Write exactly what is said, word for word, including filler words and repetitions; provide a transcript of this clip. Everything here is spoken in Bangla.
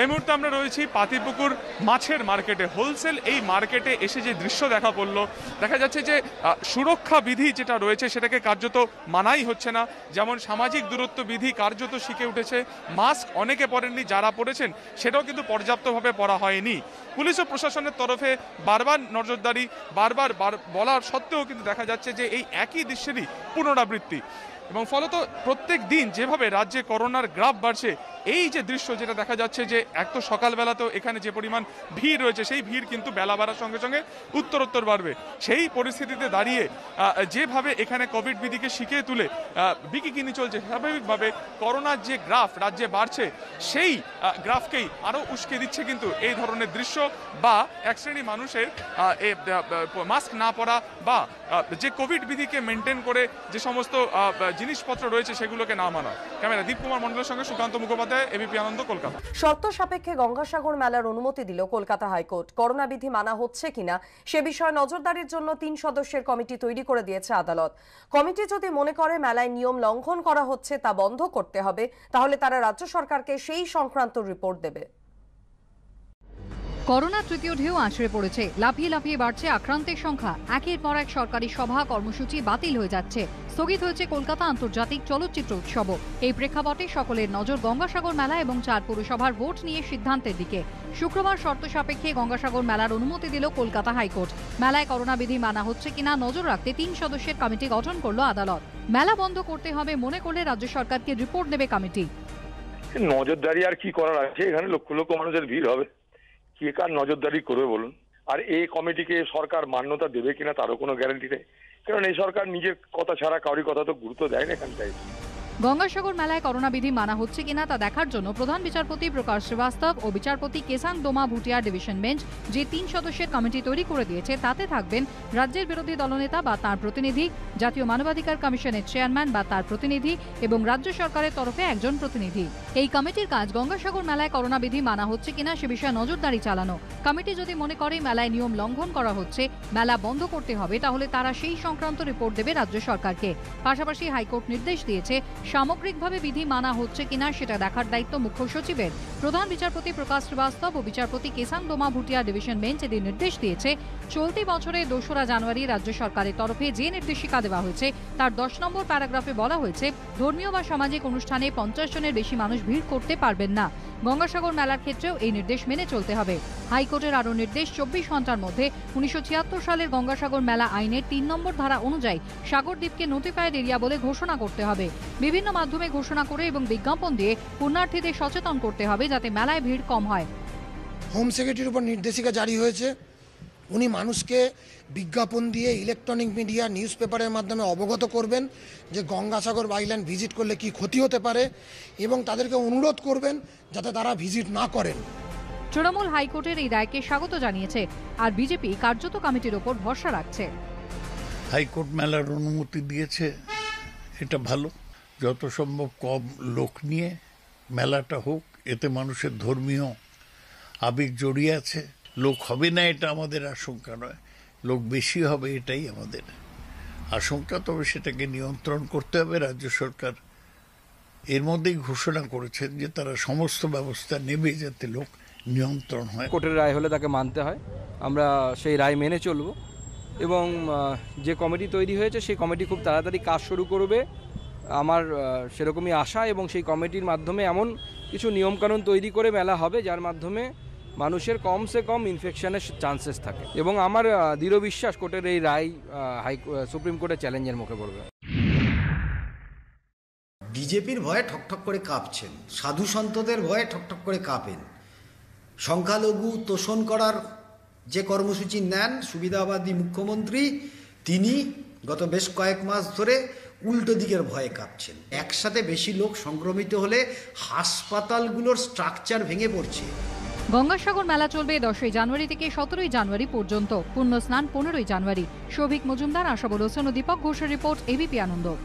এই মুহূর্তে আমরা রয়েছি পাতিপুকুর মাছের মার্কেটে। হোলসেল এই মার্কেটে এসে যে দৃশ্য দেখা পড়লো, দেখা যাচ্ছে যে সুরক্ষা বিধি যেটা রয়েছে সেটাকে কার্যত মানাই হচ্ছে না। যেমন সামাজিক দূরত্ব বিধি কার্যত শিখে উঠেছে, মাস্ক অনেকে পরেননি, যারা পরেছেন সেটাও কিন্তু পর্যাপ্তভাবে পরা হয়নি। পুলিশ ও প্রশাসনের তরফে বারবার নজরদারি, বারবার বলার সত্ত্বেও কিন্তু দেখা যাচ্ছে যে এই একই দৃশ্যেরই পুনরাবৃত্তি এবং ফলত প্রত্যেক দিন যেভাবে রাজ্যে করোনার গ্রাফ বাড়ছে, এই যে দৃশ্য যেটা দেখা যাচ্ছে যে এত সকালবেলাতেও এখানে যে পরিমাণ ভিড় রয়েছে, সেই ভিড় কিন্তু বেলা বাড়ার সঙ্গে সঙ্গে উত্তরোত্তর বাড়বে। সেই পরিস্থিতিতে দাঁড়িয়ে যেভাবে এখানে কোভিড বিধিকে শিখিয়ে তুলে বিকি কিনি চলছে, স্বাভাবিকভাবে করোনার যে গ্রাফ রাজ্যে বাড়ছে সেই গ্রাফকেই আরও উস্কে দিচ্ছে কিন্তু এই ধরনের দৃশ্য বা এক শ্রেণী মানুষের মাস্ক না পরা বা যে কোভিড বিধিকে মেনটেন করে যে সমস্ত জিনিসপত্র রয়েছে সেগুলোকে না মানা। ক্যামেরা দীপক মণ্ডলের সঙ্গে সুকান্ত মুখোপাধ্যায়, এবিপি আনন্দ, কলকাতা। শর্ত সাপেক্ষে গঙ্গাসাগর মেলার অনুমতি দিল কলকাতা হাইকোর্ট। করোনা বিধি মানা হচ্ছে কিনা সে বিষয়ে নজরদারির জন্য তিন সদস্যের কমিটি তৈরি করে দিয়েছে আদালত। কমিটি যদি মনে করে মেলায় নিয়ম লঙ্ঘন করা হচ্ছে তা বন্ধ করতে হবে, তাহলে তারা রাজ্য সরকারকে সেই সংক্রান্ত রিপোর্ট দেবে। করোনা তৃতীয় ঢেউ আছড়ে পড়েছে, লাফিয়ে লাফিয়ে বাড়ছে আক্রান্তের সংখ্যা। একের পর এক সরকারি সভা, কর্মসূচি বাতিল হয়ে যাচ্ছে। স্থগিত হয়েছে কলকাতা আন্তর্জাতিক চলচ্চিত্র উৎসব। এই প্রেক্ষাপটে সকলের নজর গঙ্গাসাগর মেলা এবং চার পৌরসভার ভোট নিয়ে সিদ্ধান্তের দিকে। শুক্রবার শর্ত সাপেক্ষে গঙ্গাসাগর মেলার অনুমতি দিল কলকাতা হাইকোর্ট। মেলায় করোনা বিধি মানা হচ্ছে কিনা নজর রাখতে তিন সদস্যের কমিটি গঠন করল আদালত। মেলা বন্ধ করতে হবে মনে করলে রাজ্য সরকারকে রিপোর্ট দেবে কমিটি। নজরদারি আর কি করার আছে, এখানে লক্ষ লক্ষ মানুষের ভিড় হবে, কে কার নজরদারি করবে বলুন। আর এই কমিটিকে সরকার মান্যতা দেবে কিনা তারও কোনো গ্যারান্টি নেই, কারণ এই সরকার নিজের কথা ছাড়া কারোর কথা তো গুরুত্ব দেয় না। এখানটায় গঙ্গাসাগর মেলায় করোনা বিধি মানা হচ্ছে কিনা তা দেখার জন্য প্রধান বিচারপতি প্রকাশ শ্রীবাস্তব ও বিচারপতি কেসান দোমা ভুটিয়া ডিভিশন বেঞ্চ যে তিন সদস্যের কমিটি তৈরি করে দিয়েছে তাতে থাকবেন রাজ্যের বিরোধী দলনেতা বা তার প্রতিনিধি, জাতীয় মানবাধিকার কমিশনের চেয়ারম্যান বা তার প্রতিনিধি এবং রাজ্য সরকারের তরফে একজন প্রতিনিধি। এই কমিটির কাজ গঙ্গাসাগর মেলায় করোনা বিধি মানা হচ্ছে কিনা সে বিষয়ে নজরদারি চালানো। কমিটি যদি মনে করে মেলায় নিয়ম লঙ্ঘন করা হচ্ছে, মেলা বন্ধ করতে হবে, তাহলে তারা সেই সংক্রান্ত রিপোর্ট দেবে রাজ্য সরকারকে। পাশাপাশি হাইকোর্ট নির্দেশ দিয়েছে সামগ্রিকভাবে বিধি মানা হচ্ছে কিনা সেটা দেখার দায়িত্ব মুখ্য সচিবের। প্রধান বিচারপতি প্রকাশ শ্রীবাস্তব ও বিচারপতি কেসান দোমা ভুটিয়া ডিভিশন বেঞ্চ এদের নির্দেশ দিয়েছে চলতি বছরে দোসরা জানুয়ারি রাজ্য সরকারের তরফে যে নির্দেশিকা দেওয়া হয়েছে তার দশ নম্বর প্যারাগ্রাফে বলা হয়েছে ধর্মীয় বা সামাজিক অনুষ্ঠানে পঞ্চাশ জনের বেশি মানুষ ভিড় করতে পারবেন না। গঙ্গাসাগর মেলার ক্ষেত্রেও এই নির্দেশ মেনে চলতে হবে। হাইকোর্টের আরও নির্দেশ চব্বিশ ঘন্টার মধ্যে উনিশশো ছিয়াত্তর সালের গঙ্গাসাগর মেলা আইনের তিন নম্বর ধারা অনুযায়ী সাগরদ্বীপকে নোটিফাইড এরিয়া বলে ঘোষণা করতে হবে। বিভিন্ন মাধ্যমে ঘোষণা করে এবং বিজ্ঞাপন দিয়ে পুণ্যার্থীদের সচেতন করতে হবে যাতে মেলায় ভিড় কম হয়। হোম সেক্রেটারির উপর নির্দেশিকা জারি হয়েছে, উনি মানুষকে বিজ্ঞাপন দিয়ে, ইলেকট্রনিক মিডিয়া, নিউজ পেপারের মাধ্যমে অবগত করবেন যে গঙ্গাসাগর আইল্যান্ড ভিজিট করলে কি ক্ষতি হতে পারে এবং তাদেরকে অনুরোধ করবেন যাতে তারা ভিজিট না করেন। তৃণমূল হাইকোর্টের এই রায়কে স্বাগত জানিয়েছে, আর বিজেপি কার্যত কমিটির ওপর ভরসা রাখছে। হাইকোর্ট মেলার অনুমতি দিয়েছে, এটা ভালো। যত সম্ভব কম লোক নিয়ে মেলাটা হোক, এতে মানুষের ধর্মীয় আবেগ জড়িয়ে আছে। লোক হবে না এটা আমাদের আশঙ্কা নয়, লোক বেশি হবে এটাই আমাদের আশঙ্কা। তবে সেটাকে নিয়ন্ত্রণ করতে হবে। রাজ্য সরকার এর মধ্যেই ঘোষণা করেছেন যে তারা সমস্ত ব্যবস্থা নেবে যাতে লোক নিয়ন্ত্রণ হয়। কোর্টের রায় হলে তাকে মানতে হয়, আমরা সেই রায় মেনে চলব। এবং যে কমিটি তৈরি হয়েছে সেই কমিটি খুব তাড়াতাড়ি কাজ শুরু করবে, আমার সেরকমই আশা। এবং সেই কমিটির মাধ্যমে এমন কিছু নিয়মকানুন তৈরি করে মেলা হবে যার মাধ্যমে মানুষের কমসে কম ইনফেকশনের চান্সেস থাকে। এবং আমার দৃঢ় বিশ্বাস কোর্টের এই রায় হাই সুপ্রিম কোর্টের চ্যালেঞ্জের মুখে পড়বে। বিজেপির ভয়ে ঠকঠক করে কাঁপছেন, সাধু সন্তদের ভয়ে ঠকঠক করে কাঁপেন, সংখ্যালঘু তোষণ করার যে কর্মসূচি নেন সুবিধাবাদী মুখ্যমন্ত্রী তিনি গত বেশ কয়েক মাস ধরে উল্টো দিকের ভয়ে কাঁপছেন। একসাথে বেশি লোক সংক্রমিত হলে হাসপাতালগুলোর স্ট্রাকচার ভেঙে পড়ছে। গঙ্গাসাগর মেলা চলবে দশই জানুয়ারি থেকে সতেরোই জানুয়ারি পর্যন্ত, পুণ্য স্নান পনেরোই জানুয়ারি। শোভিক মজুমদার, আশাবরশন ও দীপক ঘোষের রিপোর্ট, এবিপি আনন্দ।